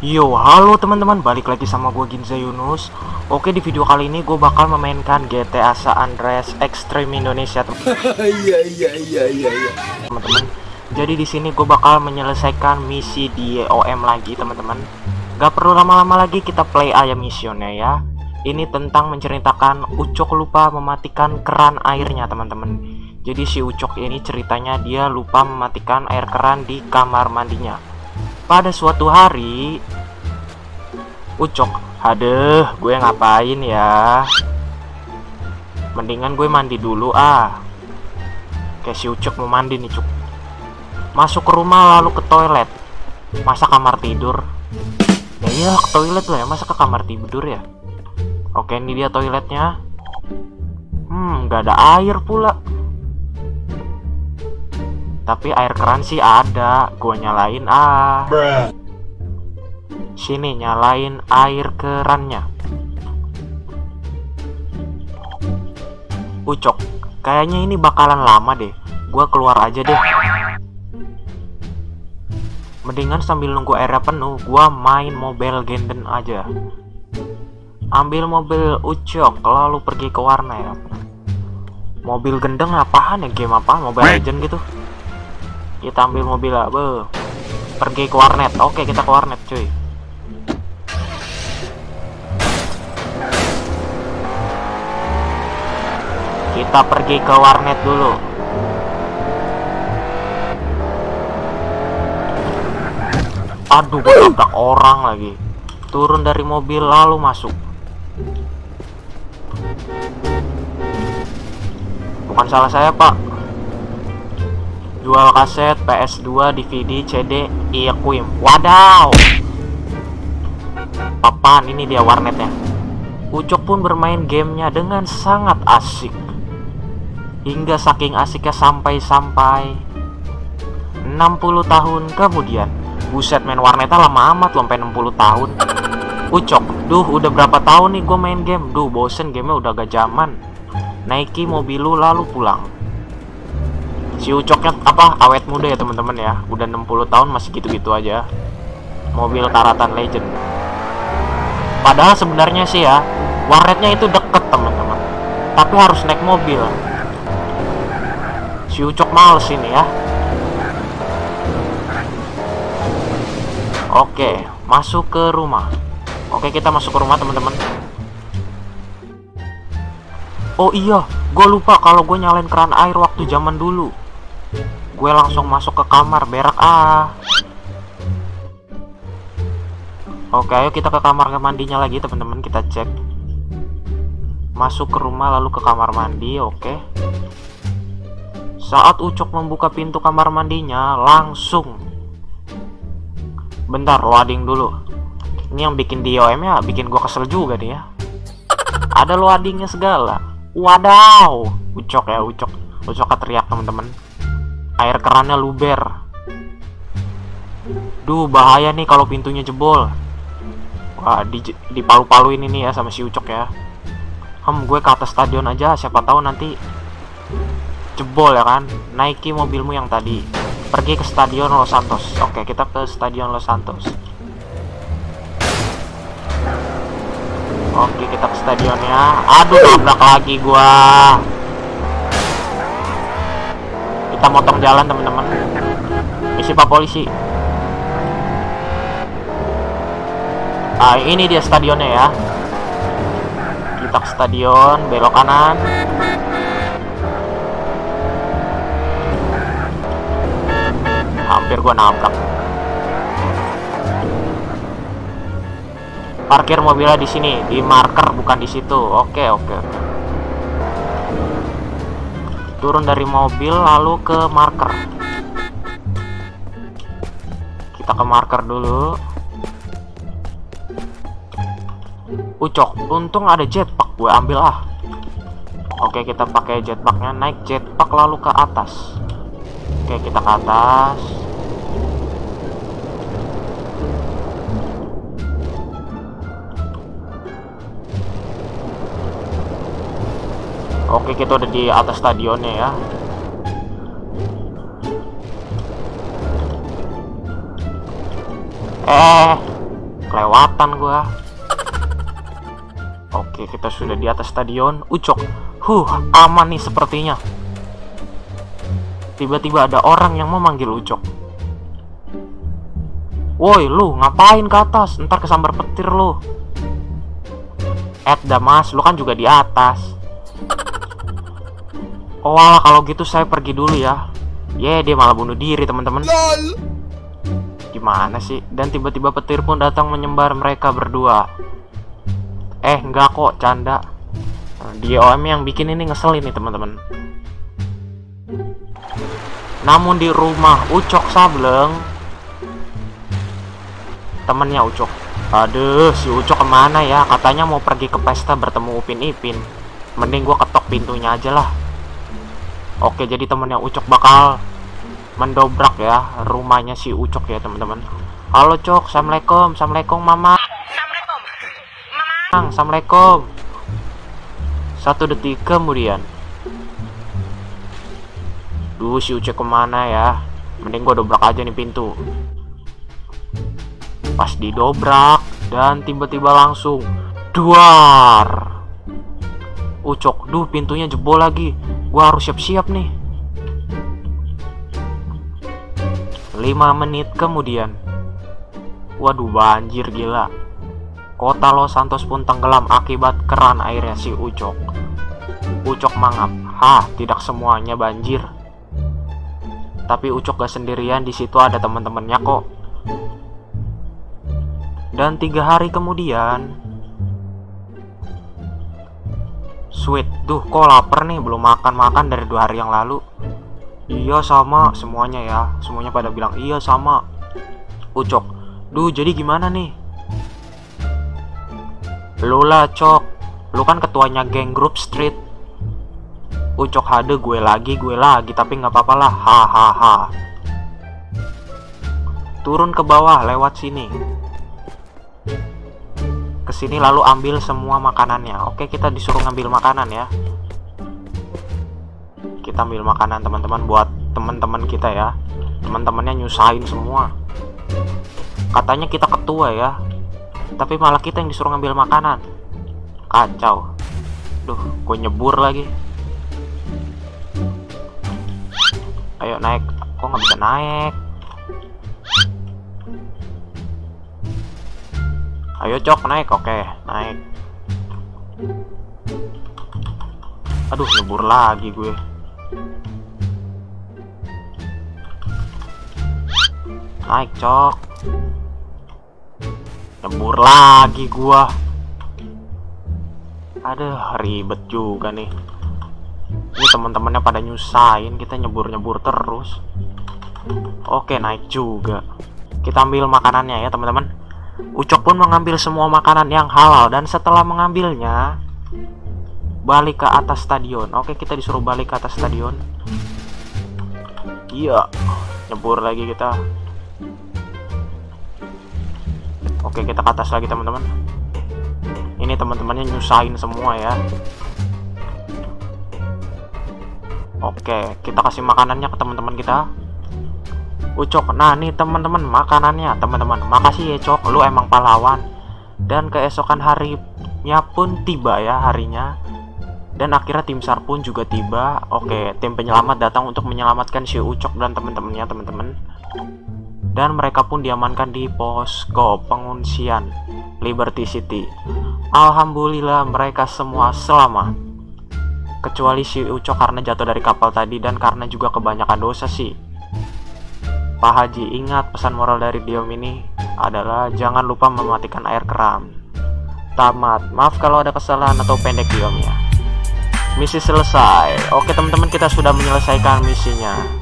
Yo, halo teman-teman, balik lagi sama gue Ginza Yunus. Oke, di video kali ini gue bakal memainkan GTA San Andreas Extreme Indonesia. Iya. Teman-teman, jadi di sini gue bakal menyelesaikan misi DYOM lagi, teman-teman. Gak perlu lama-lama lagi, kita play aja misionnya ya. Ini tentang menceritakan Ucok lupa mematikan keran airnya, teman-teman. Jadi si Ucok ini ceritanya dia lupa mematikan air keran di kamar mandinya. Pada suatu hari Ucok, "Aduh, gue ngapain ya? Mendingan gue mandi dulu ah." Kayak si Ucok mau mandi nih, Cuk. Masuk ke rumah lalu ke toilet. Masa kamar tidur? Ya iya, ke toilet lah ya, masa ke kamar tidur ya? Oke, ini dia toiletnya. Gak ada air pula. Tapi air keran sih ada, gue nyalain ah. Sini, nyalain air kerannya. Ucok, kayaknya ini bakalan lama deh. Gue keluar aja deh. Mendingan sambil nunggu airnya penuh, gue main Mobile Legends aja. Ambil mobil Ucok, lalu pergi ke warnet. Mobil gendeng apaan ya? Game apa? Mobile Legends gitu. Kita ambil mobil lah, pergi ke warnet. Oke, kita ke warnet, cuy. Kita pergi ke warnet dulu. Aduh, ketabrak orang lagi. Turun dari mobil lalu masuk. Bukan salah saya, Pak. Jual kaset, PS2, DVD, CD, iQuim. Wadaw, papan ini dia warnetnya. Ucok pun bermain gamenya dengan sangat asik. Hingga saking asiknya sampai 60 tahun kemudian. Buset, main warnetnya lama amat, sampai 60 tahun. Ucok, duh udah berapa tahun nih gue main game. Duh bosen, gamenya udah gak zaman. Naiki mobil lu lalu pulang. Si Ucoknya apa awet muda ya teman-teman ya, udah 60 tahun masih gitu-gitu aja. Mobil karatan legend. Padahal sebenarnya sih ya, warnetnya itu deket teman-teman, tapi harus naik mobil. Si Ucok males ini ya. Oke, masuk ke rumah. Oke, kita masuk ke rumah teman-teman. Oh iya, gue lupa kalau gue nyalain keran air waktu zaman dulu. Gue langsung masuk ke kamar berak ah. Oke, ayo kita ke kamar mandinya lagi teman-teman, kita cek. Masuk ke rumah lalu ke kamar mandi, oke. Saat Ucok membuka pintu kamar mandinya, langsung. Bentar, loading dulu. Ini yang bikin DOM-nya bikin gue kesel juga nih ya. Ada loadingnya segala. Wadaw, Ucok ya, Ucok teriak teman-teman. Air kerannya luber. Duh, bahaya nih kalau pintunya jebol. Wah, dipalu-paluin ini ya sama si Ucok ya. Gue ke atas stadion aja, siapa tahu nanti jebol ya kan. Naiki mobilmu yang tadi. Pergi ke stadion Los Santos. Oke, kita ke stadion Los Santos. Oke, kita ke stadionnya. Aduh, nabrak lagi gua. Kita motong jalan teman-teman. Isi Pak Polisi. Ah, ini dia stadionnya ya. Kita ke stadion, belok kanan. Hampir gua nabrak. Parkir mobilnya di sini, di marker bukan di situ. Oke. Turun dari mobil lalu ke marker. Kita ke marker dulu. Ucok, untung ada jetpack, gue ambil ah. Oke, kita pakai jetpacknya, naik jetpack lalu ke atas. Oke, kita ke atas. Oke, kita udah di atas stadionnya ya. kelewatan gua. Oke, kita sudah di atas stadion Ucok. Aman nih sepertinya. Tiba-tiba ada orang yang memanggil Ucok. Woi lu, ngapain ke atas? Ntar kesambar petir lu. Dah mas, lu kan juga di atas. Oh walah, kalau gitu saya pergi dulu ya. Dia malah bunuh diri teman-teman. Gimana sih? Dan tiba-tiba petir pun datang menyembar mereka berdua. Enggak kok, canda. DYOM yang bikin ini ngeselin nih teman-teman. Namun di rumah Ucok Sableng, temennya Ucok. Aduh, si Ucok kemana ya? Katanya mau pergi ke pesta bertemu Upin Ipin. Mending gua ketok pintunya aja lah. Oke, jadi temennya Ucok bakal mendobrak ya rumahnya si Ucok ya teman-teman. Halo Cok, assalamualaikum, assalamualaikum mama. Assalamualaikum, mama. Assalamualaikum. 1 detik kemudian. Duh, si Ucok kemana ya? Mending gua dobrak aja nih pintu. Pas didobrak dan tiba-tiba langsung duar. Ucok, duh pintunya jebol lagi. Gua harus siap-siap nih. 5 menit kemudian. Waduh, banjir gila. Kota Los Santos pun tenggelam akibat keran airnya si Ucok. Ucok mangap. Tidak semuanya banjir. Tapi Ucok gak sendirian, di situ ada teman-temannya kok. Dan 3 hari kemudian. Sweet, duh kok lapar nih, belum makan-makan dari 2 hari yang lalu. Iya sama, semuanya ya. Semuanya pada bilang iya sama. Ucok, duh jadi gimana nih? Lu lah Cok, lu kan ketuanya geng grup street. Ucok, hade gue lagi, tapi gak apa-apa lah, hahaha. Turun ke bawah lewat sini. Kesini lalu ambil semua makanannya. Oke, kita disuruh ngambil makanan ya. Kita ambil makanan teman-teman buat teman-teman kita ya. Teman-temannya nyusahin semua. Katanya kita ketua ya. Tapi malah kita yang disuruh ngambil makanan. Kacau. Duh, gue nyebur lagi. Ayo naik. Kok nggak bisa naik? Ayo Cok naik, oke naik. Aduh nyebur lagi gue. Naik Cok. Nyebur lagi gua. Aduh ribet juga nih. Ini teman-temannya pada nyusahin, kita nyebur-nyebur terus. Oke naik juga. Kita ambil makanannya ya teman-teman. Ucok pun mengambil semua makanan yang halal dan setelah mengambilnya balik ke atas stadion. Oke, kita disuruh balik ke atas stadion. Iya, nyebur lagi kita. Oke, kita ke atas lagi teman-teman. Ini teman-temannya nyusahin semua ya. Oke, kita kasih makanannya ke teman-teman kita. Ucok, nah nih teman-teman makanannya teman-teman, makasih ya Cok, lu emang pahlawan. Dan keesokan harinya pun tiba ya harinya. Dan akhirnya tim SAR pun juga tiba. Oke, tim penyelamat datang untuk menyelamatkan si Ucok dan teman-temannya teman-teman. Dan mereka pun diamankan di posko pengungsian Liberty City. Alhamdulillah mereka semua selamat. Kecuali si Ucok karena jatuh dari kapal tadi dan karena juga kebanyakan dosa sih. Pak Haji, ingat pesan moral dari DYOM ini adalah jangan lupa mematikan air keran. Tamat, maaf kalau ada kesalahan atau pendek DYOM-nya. Misi selesai. Oke teman-teman, kita sudah menyelesaikan misinya.